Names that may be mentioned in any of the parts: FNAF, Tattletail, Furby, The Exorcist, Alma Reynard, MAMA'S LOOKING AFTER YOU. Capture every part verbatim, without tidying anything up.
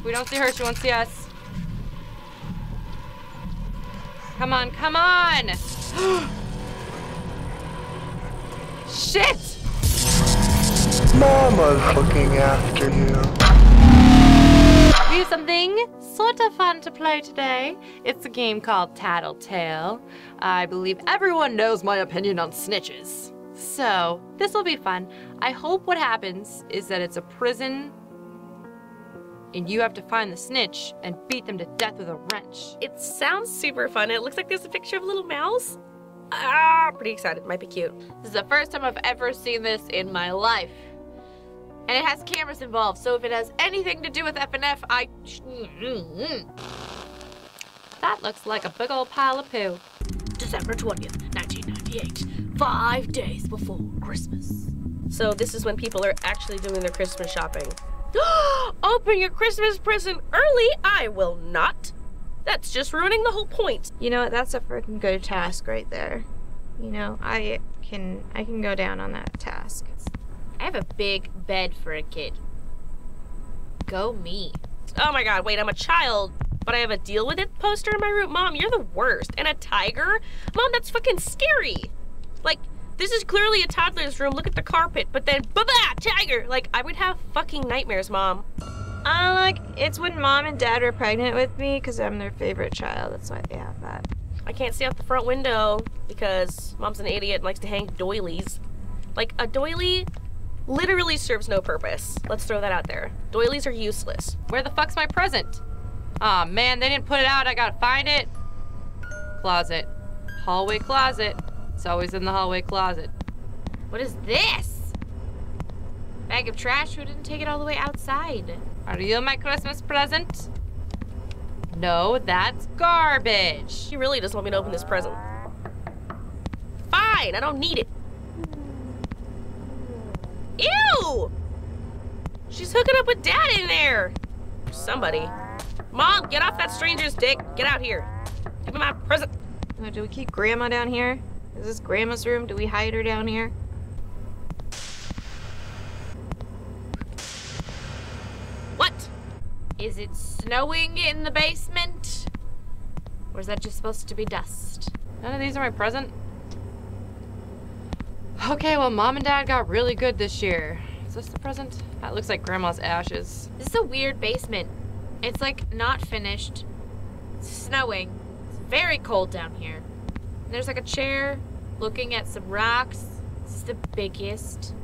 If we don't see her, she won't see us. Come on, come on! Shit! Mama's looking after you. We have something sort of fun to play today. It's a game called Tattletail. I believe everyone knows my opinion on snitches. So, this will be fun. I hope what happens is that it's a prison and you have to find the snitch and beat them to death with a wrench. It sounds super fun. It looks like there's a picture of a little mouse. Ah, pretty excited. Might be cute. This is the first time I've ever seen this in my life. And it has cameras involved, so if it has anything to do with F N F, I... That looks like a big old pile of poo. December twentieth, nineteen ninety-eight. Five days before Christmas. So this is when people are actually doing their Christmas shopping. Open your Christmas present early? I will not. That's just ruining the whole point. You know what? That's a freaking good task right there. You know, I can I can go down on that task. I have a big bed for a kid. Go me. Oh my God! Wait, I'm a child, but I have a deal with it poster in my room. Mom, you're the worst. And a tiger? Mom, that's fucking scary. Like, this is clearly a toddler's room. Look at the carpet. But then, ba-ba, tiger. Like, I would have fucking nightmares, Mom. I like, it's when Mom and Dad were pregnant with me because I'm their favorite child. That's why they have that. I can't see out the front window because Mom's an idiot and likes to hang doilies. Like, a doily literally serves no purpose. Let's throw that out there. Doilies are useless. Where the fuck's my present? Aw, man, they didn't put it out. I gotta find it. Closet. Hallway closet. It's always in the hallway closet. What is this? Bag of trash? Who didn't take it all the way outside? Are you my Christmas present? No, that's garbage. She really doesn't want me to open this present. Fine, I don't need it. Ew! She's hooking up with Dad in there. Somebody. Mom, get off that stranger's dick. Get out here. Give me my present. Do we keep Grandma down here? Is this Grandma's room? Do we hide her down here? Is it snowing in the basement? Or is that just supposed to be dust? None of these are my present. Okay, well, Mom and Dad got really good this year. Is this the present? That looks like Grandma's ashes. This is a weird basement. It's like not finished. It's snowing. It's very cold down here. And there's like a chair looking at some rocks. This is the biggest.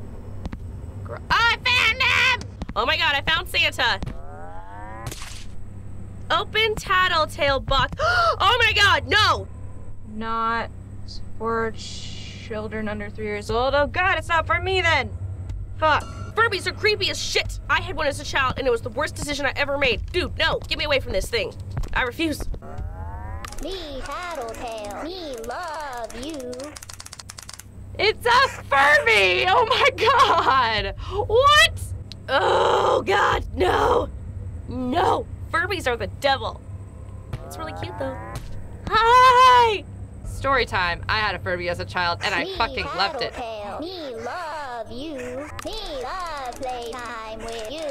Gro oh, I found him! Oh my God, I found Santa. Open Tattletail box. Oh my God, no! Not for children under three years old. Oh God, it's not for me then. Fuck. Furbies are creepy as shit. I had one as a child and it was the worst decision I ever made. Dude, no, get me away from this thing. I refuse. Me, Tattletail, me love you. It's a Furby! Oh my God! What? Oh God, no! No! Furbies are the devil. It's really cute though. Hi! Story time. I had a Furby as a child and I me fucking loved it. Me love you. Me love playtime with you.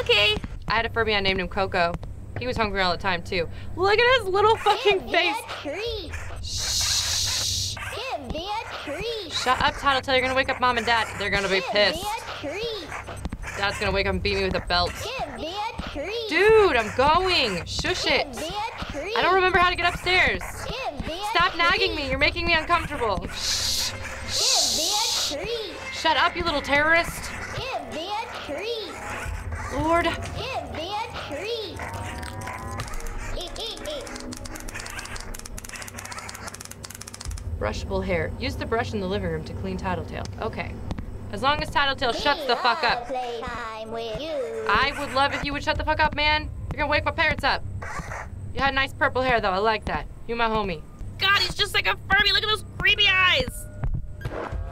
Okay. I had a Furby, I named him Coco. He was hungry all the time too. Look at his little fucking Give face. Give me a treat. Shh. Give me a treat. Shut up, Tattletail. You're gonna wake up Mom and Dad. They're gonna be Give pissed. Give me a treat. Dad's gonna wake up and beat me with a belt. Give me a treat. Dude, I'm going. Shush it. Give me a treat. I don't remember how to get upstairs. Give me a Stop treat. nagging me. You're making me uncomfortable. Shh. Give me a treat. Shut up, you little terrorist. Give me a treat. Lord. Give me a treat. E -e -e. Brushable hair. Use the brush in the living room to clean Tattletail. Okay. As long as Tattletail shuts the fuck up. I would love if you would shut the fuck up, man. You're gonna wake my parents up. You had nice purple hair, though. I like that. You're my homie. God, he's just like a Furby. Look at those creepy eyes.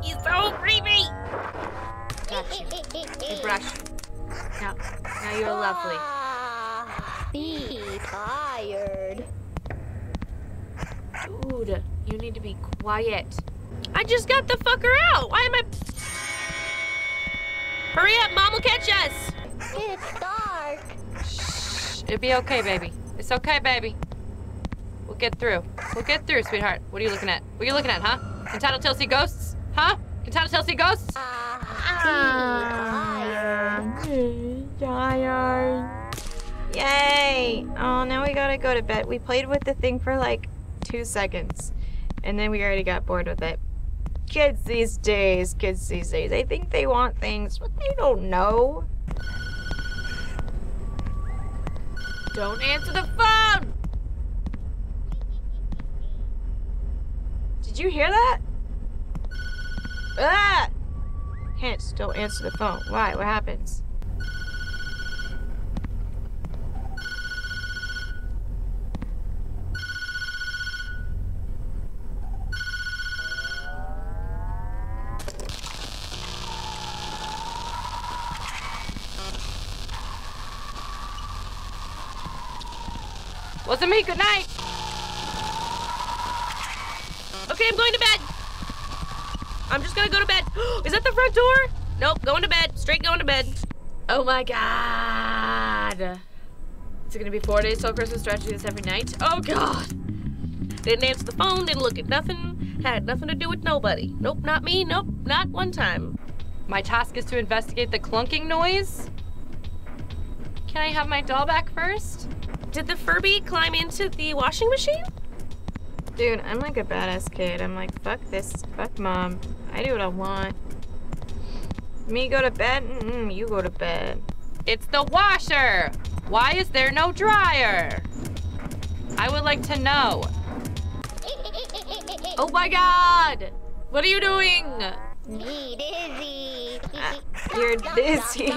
He's so creepy. Hey, brush. Now, now you're lovely. Be tired. Dude, you need to be quiet. I just got the fucker out. Why am I... Hurry up, Mom will catch us! It'll be okay, baby. It's okay, baby. We'll get through. We'll get through, sweetheart. What are you looking at? What are you looking at, huh? Can Tattletail see ghosts? Huh? Can Tattletail see ghosts? Yay! Oh, now we gotta go to bed. We played with the thing for like two seconds, and then we already got bored with it. Kids these days, kids these days. They think they want things, but they don't know. Don't answer the phone! Did you hear that? Ah! Can't still answer the phone. Why? What happens? Wasn't me. Good night. Okay, I'm going to bed. I'm just gonna go to bed. Is that the front door? Nope, going to bed. Straight going to bed. Oh my God. It's gonna be four days till Christmas, trying to do this every night. Oh God. Didn't answer the phone, didn't look at nothing. Had nothing to do with nobody. Nope, not me, nope, not one time. My task is to investigate the clunking noise. Can I have my doll back first? Did the Furby climb into the washing machine? Dude, I'm like a badass kid. I'm like, fuck this, fuck mom. I do what I want. Me go to bed? Mm-mm, you go to bed. It's the washer! Why is there no dryer? I would like to know. Oh my God! What are you doing? Me dizzy. Uh, you're dizzy.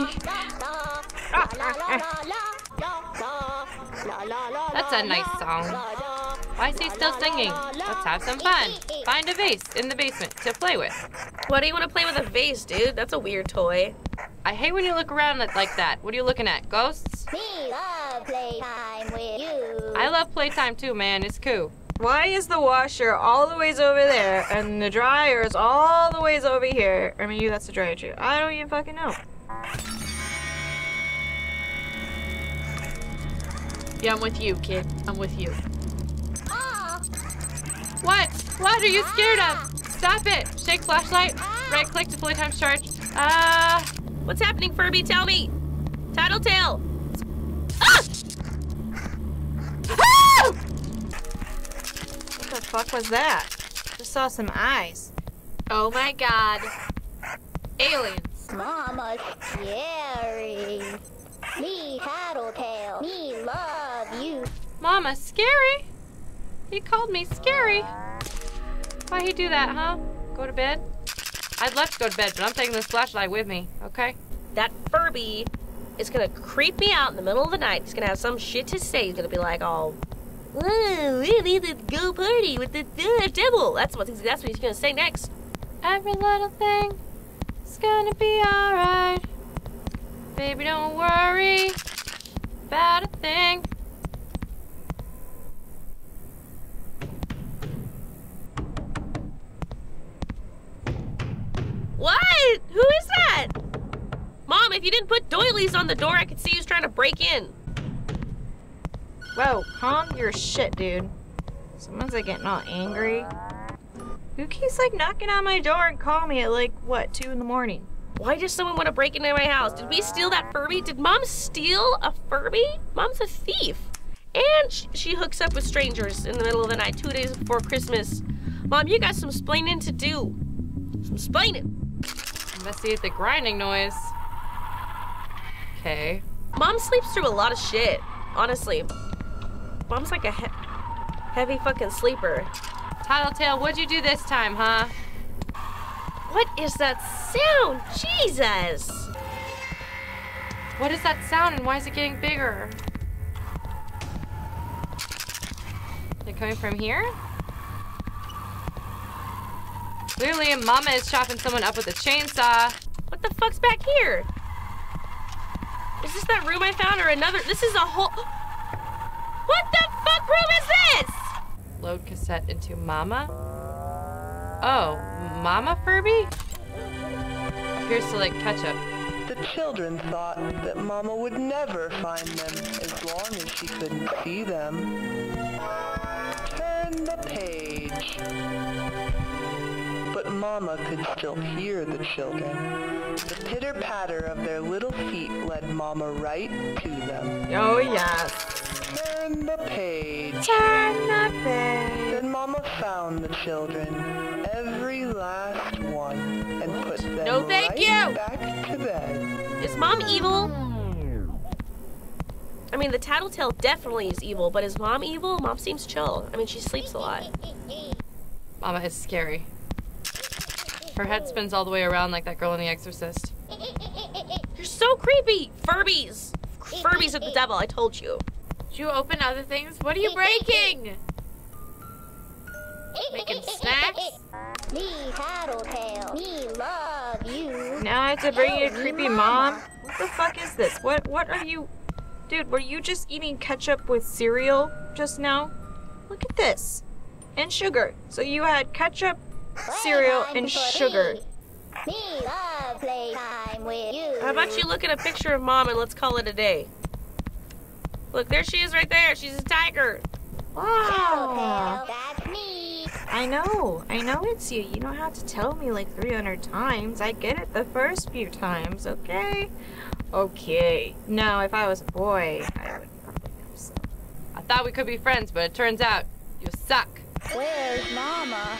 That's a nice song. Why is he still singing? Let's have some fun. Find a vase in the basement to play with. Why do you want to play with a vase, dude? That's a weird toy. I hate when you look around like that. What are you looking at? Ghosts? We love playtime with you. I love playtime too, man. It's cool. Why is the washer all the ways over there and the dryer is all the ways over here? Or maybe that's the dryer too. I don't even fucking know. Yeah, I'm with you, kid. I'm with you. Oh. What? What are you scared of? Stop it! Shake flashlight. Right click to fully times charge. Ah! Uh, what's happening, Furby? Tell me. Tattletail. Ah! Ah! What the fuck was that? Just saw some eyes. Oh my God! Aliens. Mama's scary. Me, Tattletail. Me, love you. Mama, scary? He called me scary. Why he do that, huh? Go to bed? I'd love to go to bed, but I'm taking this flashlight with me, okay? That Furby is gonna creep me out in the middle of the night. He's gonna have some shit to say. He's gonna be like, oh, whoa, we need to go party with the devil. That's what, that's what he's gonna say next. Every little thing is gonna be alright. Baby, don't worry about a thing. What? Who is that? Mom, if you didn't put doilies on the door, I could see who's trying to break in. Whoa, calm your shit, dude. Someone's like getting all angry. Who keeps like knocking on my door and calling me at like, what, two in the morning? Why does someone want to break into my house? Did we steal that Furby? Did Mom steal a Furby? Mom's a thief. And she, she hooks up with strangers in the middle of the night, two days before Christmas. Mom, you got some splaining to do. Some splaining. Investigate the grinding noise. Okay. Mom sleeps through a lot of shit, honestly. Mom's like a he heavy fucking sleeper. Tattletail, what'd you do this time, huh? What is that sound? Jesus! What is that sound and why is it getting bigger? They're coming from here? Clearly, Mama is chopping someone up with a chainsaw. What the fuck's back here? Is this that room I found or another? This is a whole... What the fuck room is this? Load cassette into Mama. Oh, Mama Furby? Appears to like ketchup. the children thought that Mama would never find them as long as she couldn't see them. Turn the page. But Mama could still hear the children. The pitter-patter of their little feet led Mama right to them. Oh, yes. Turn the page. Turn the page. Then Mama found the children, every last one, and put them no, thank right you. back to bed. Is Mom evil? I mean, the Tattletail definitely is evil, but is Mom evil? Mom seems chill. I mean, she sleeps a lot. Mama is scary. Her head spins all the way around like that girl in The Exorcist. You're so creepy! Furbies! Furbies are the devil, I told you. Did you open other things? What are you breaking? Making snacks? Me, Tattletail. Me, love you. Now I have to bring you a creepy mom? What the fuck is this? What, what are you... Dude, were you just eating ketchup with cereal just now? Look at this. And sugar. So you had ketchup, cereal and sugar. Me love playtime with you. How about you look at a picture of Mom and let's call it a day? Look, there she is right there. She's a tiger. Wow. That's me. I know. I know it's you. You don't have to tell me like three hundred times. I get it the first few times, okay? Okay. No, if I was a boy, I would probably know so. I thought we could be friends, but it turns out you suck. Where's Mama?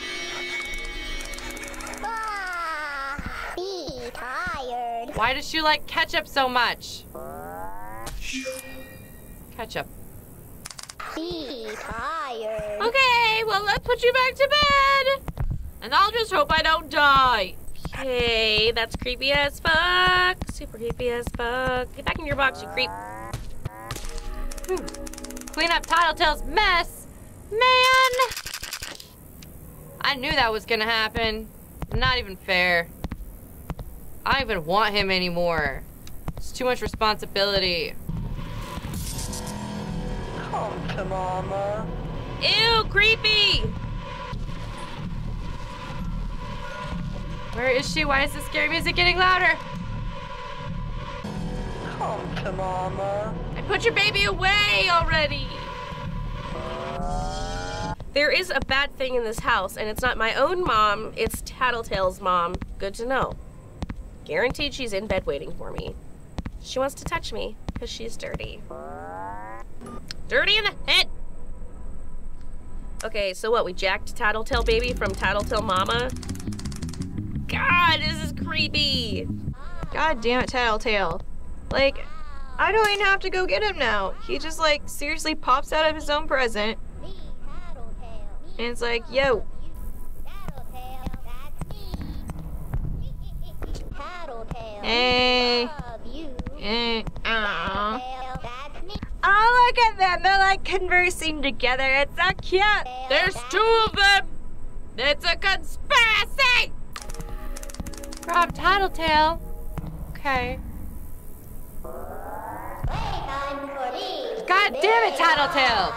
Tired. Why does she like ketchup so much? Ketchup. Be tired. Okay, well let's put you back to bed. And I'll just hope I don't die. Okay, that's creepy as fuck. Super creepy as fuck. Get back in your box, you creep. Whew. Clean up Tattletail's mess. Man! I knew that was gonna happen. Not even fair. I don't even want him anymore. It's too much responsibility. Come to Mama. Ew, creepy! Where is she? Why is the scary music getting louder? Come to Mama. I put your baby away already! There is a bad thing in this house, and it's not my own mom, it's Tattletail's mom. Good to know. Guaranteed she's in bed waiting for me. She wants to touch me because she's dirty. Dirty in the head! Okay, so what, we jacked Tattletail baby from Tattletail Mama? God, this is creepy! God damn it, Tattletail. Like, I don't even have to go get him now. He just like, seriously pops out of his own present. And it's like, yo. Hey. Hey. Oh, look at them. They're like conversing together. It's so cute. There's two of them. It's a conspiracy. Rob Tattletail. Okay. God damn it, Tattletail.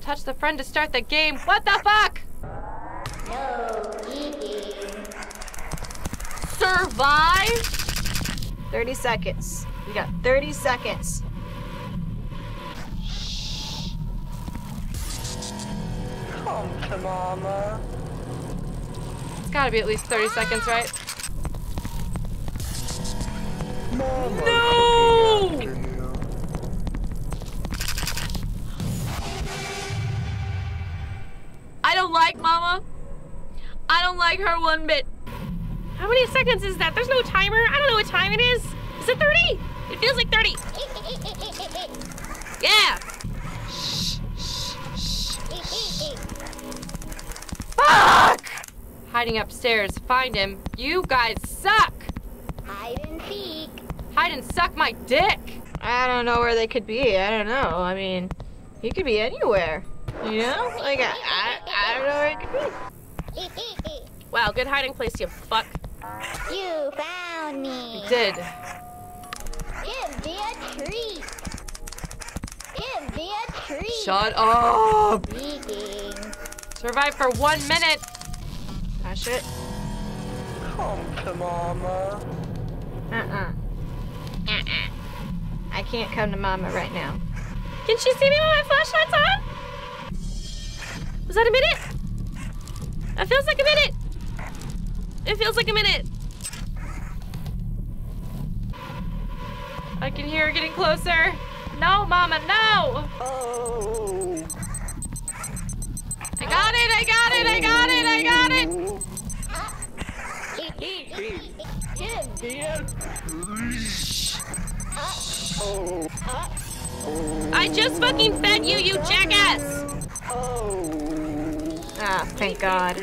Touch the friend to start the game. What the fuck? Survive? thirty seconds. We got thirty seconds. Come to Mama. It's gotta be at least thirty seconds, right? Mama, no! I don't like Mama. I don't like her one bit. How many seconds is that? There's no timer. I don't know what time it is. Is it thirty? It feels like thirty. Yeah. Shh, shh, shh. Fuck! Hiding upstairs. Find him. You guys suck. Hide and seek. Hide and suck my dick. I don't know where they could be. I don't know. I mean, he could be anywhere. You know? Like, I, I, I don't know where it could be. Wow, good hiding place, you fuck. You found me. You did. Give me a treat. Give me a treat. Shut up. Survive for one minute. Gosh, it. home to Mama. Uh-uh. Uh-uh. I can't come to Mama right now. Can she see me with my flashlights on? Was that a minute? That feels like a minute. It feels like a minute. I can hear her getting closer. No, Mama, no! Oh. I got it, I got it, I got it, I got it! I just fucking fed you, you jackass! Ah, oh, thank God.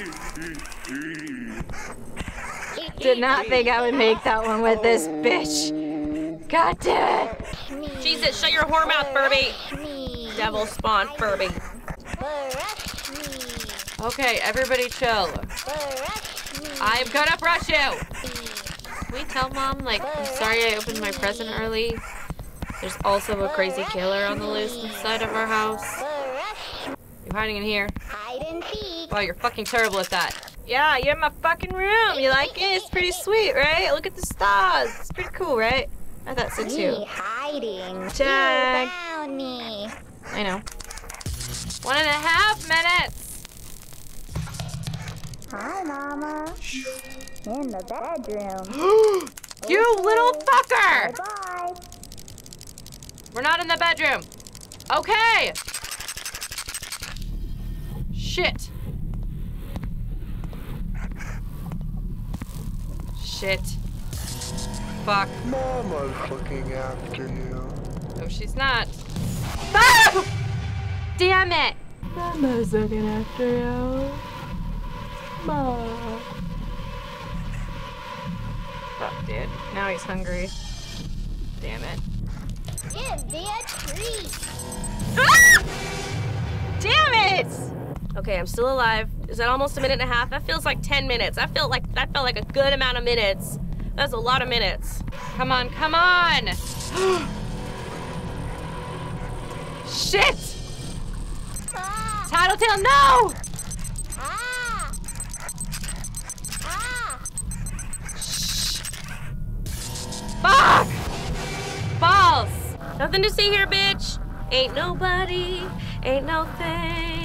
Did not think I would make that one with this bitch. God damn it! Jesus, shut your whore mouth, Furby! Devil spawn, Furby. Okay, everybody chill. I'm gonna brush you! Can we tell Mom, like, I'm sorry I opened my present early? There's also a crazy killer on the loose inside of our house. You're hiding in here. Wow, you're fucking terrible at that. Yeah, you're in my fucking room! You like it? It's pretty sweet, right? Look at the stars! It's pretty cool, right? I thought so too. Hiding. Jack. You found me. I know. One and a half minutes. Hi, Mama. In the bedroom. You little fucker. Bye. We're not in the bedroom. Okay. Shit. Shit. Fuck. Mama's looking after you. No, she's not. Ah! Damn it! Mama's looking after you. Mama. Fuck, dude. Now he's hungry. Damn it. Give me a treat. Ah! Damn it! Okay, I'm still alive. Is that almost a minute and a half? That feels like ten minutes. I feel like that felt like a good amount of minutes. That's a lot of minutes. Come on, come on! Shit! Ah. Tattletail, no! Ah. Ah. Shh. Fuck! Balls! Nothing to see here, bitch! Ain't nobody, ain't no thing.